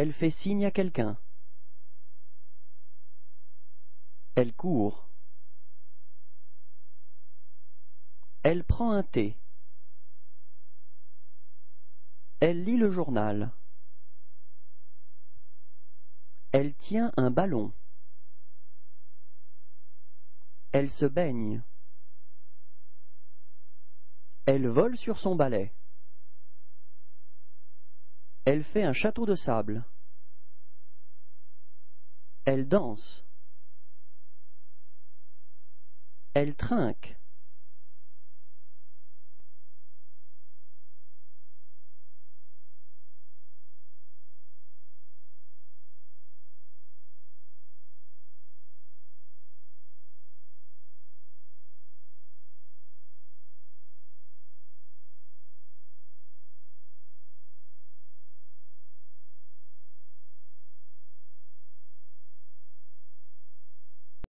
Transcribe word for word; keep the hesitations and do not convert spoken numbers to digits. Elle fait signe à quelqu'un. Elle court. Elle prend un thé. Elle lit le journal. Elle tient un ballon. Elle se baigne. Elle vole sur son balai. Elle fait un château de sable. Elle danse. Elle trinque.